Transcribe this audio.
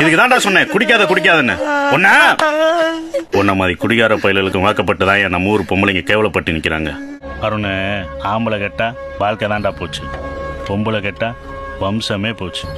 இதுக்குதான்டா சொன்னேன் குடிக்காத குடிக்காதுன்னு. ஒன்ன மாதிரி குடிகார பயிலுக்கு வாக்கப்பட்டுதான் என் நம்ம ஊர் பொம்பளைங்க கேவலப்பட்டு நிக்கிறாங்க. அருண், ஆம்பளை கெட்டா வாழ்க்கை தான்டா போச்சு, பொம்பளை கெட்டா வம்சமே போச்சு.